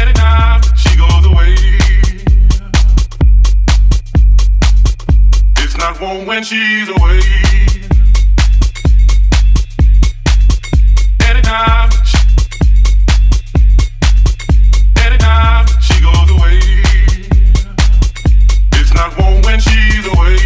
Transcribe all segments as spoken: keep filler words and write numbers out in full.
anytime she goes away, it's not warm when she's away. Anytime she, anytime she goes away, it's not warm when she's away.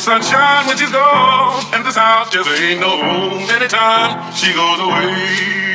Sunshine when she's gone, and this house just ain't no room. Anytime she goes away.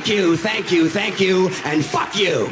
Thank you, thank you, thank you, and fuck you.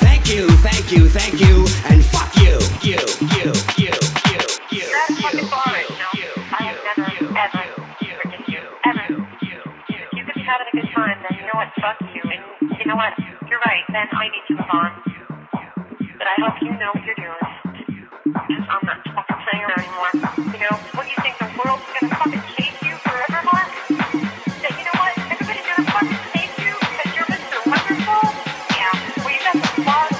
Thank you, thank you, and fuck you, you, you, you, you, you. That's fucking boring. No, I have never, ever, forgiven you, ever. If you could be having a good time, then you know what, fuck you, and you know what, you're right, then I need to move on. But I hope you know what you're doing, because I'm not fucking playing around anymore. You know, what do you think, the world's gonna fucking hate you forever, Mark? That you know what, everybody's gonna fucking hate you, because you're Mister Wonderful? Yeah, well you got the flaws.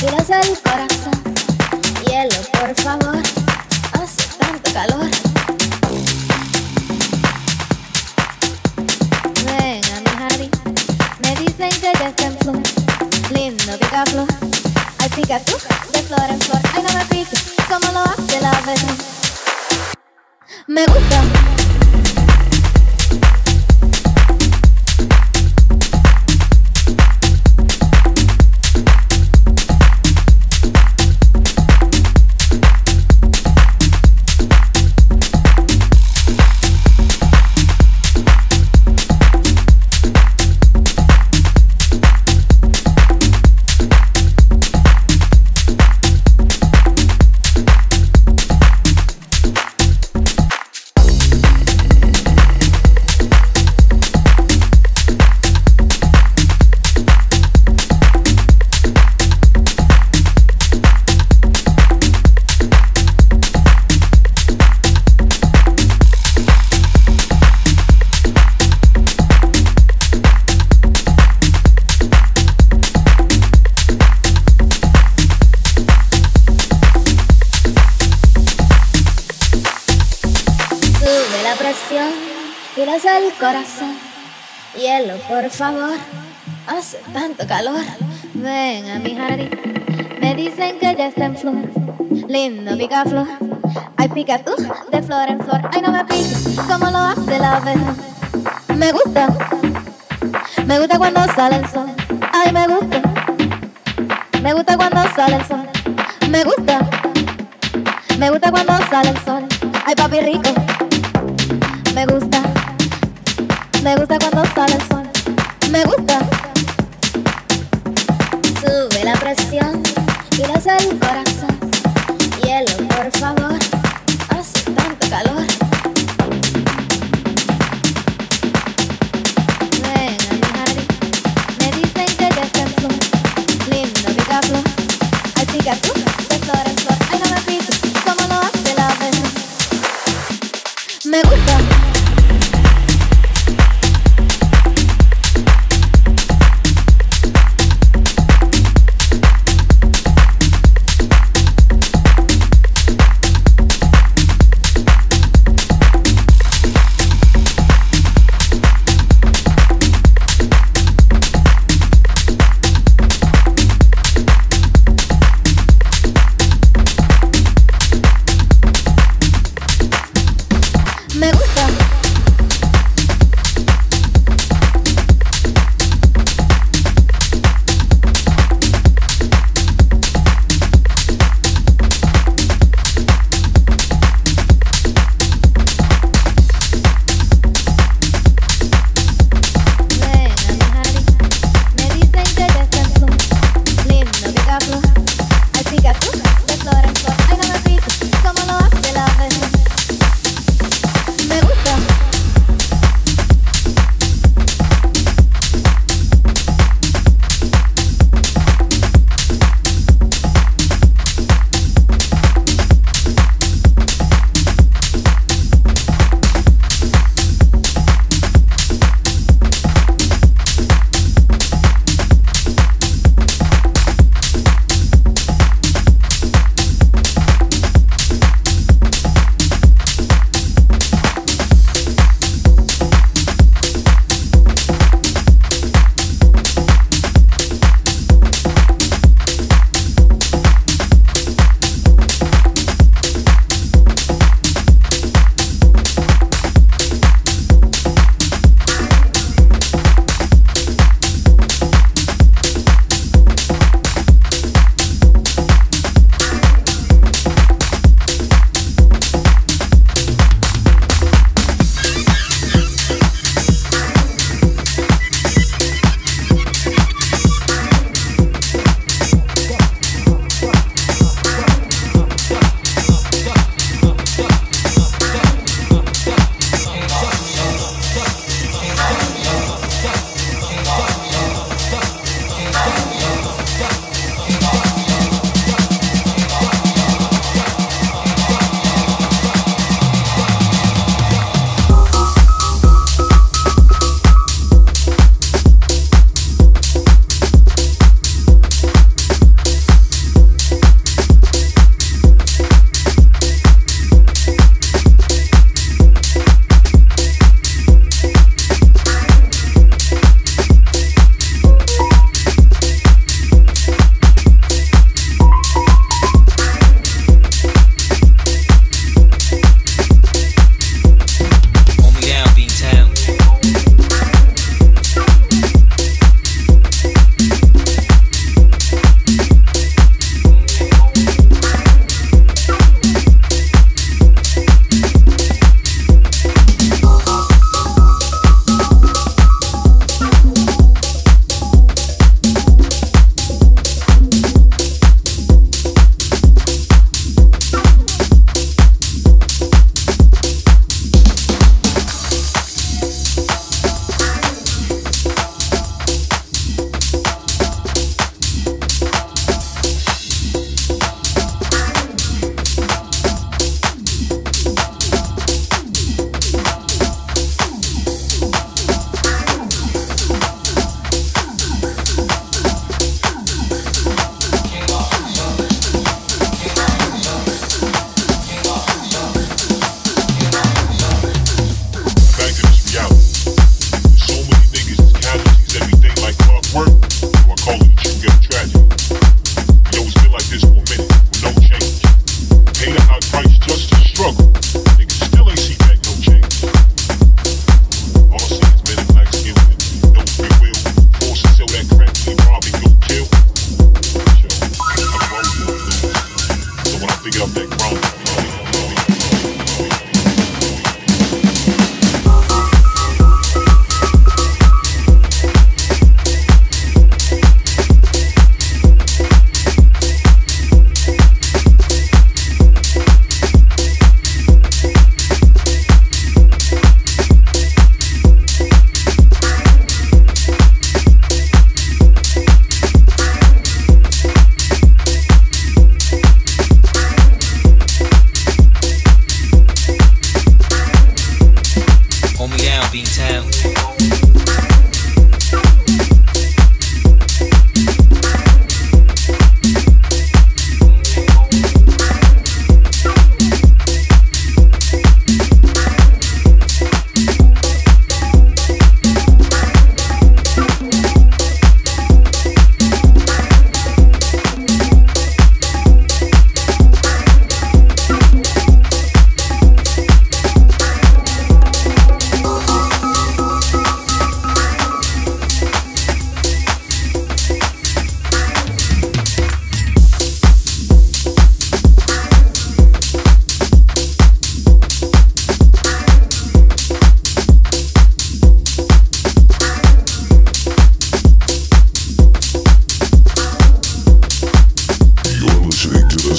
Desgracia el corazón, hielo por favor, hace tanto calor. Venga mi Harry, me dicen que ya está en flor, lindo picaflor. Ay pica tú, de flor en flor, ay no me piques, como lo hace la abeja. Me gusta. Tiras al corazón, hielo por favor, hace tanto calor. Venga mi Harry, me dicen que ya está en flor, lindo picaflor. Ay pica tú, de flor en flor, ay no me piques, como lo hace la abeja. Me gusta, me gusta cuando sale el sol, ay me gusta. Me gusta cuando sale el sol, me gusta. Me gusta cuando sale el sol, ay papi rico. Me gusta, me gusta cuando sale el sol, me gusta. Sube la presión, tiras el corazón, hielo por favor, hace tanto calor. Venga mi Harry, me dicen que ya está en flor, lindo picaflor. Ay pica tú, de flor en flor, ay no me piques, como lo hace la abeja. Me gusta.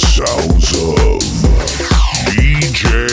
sounds of D J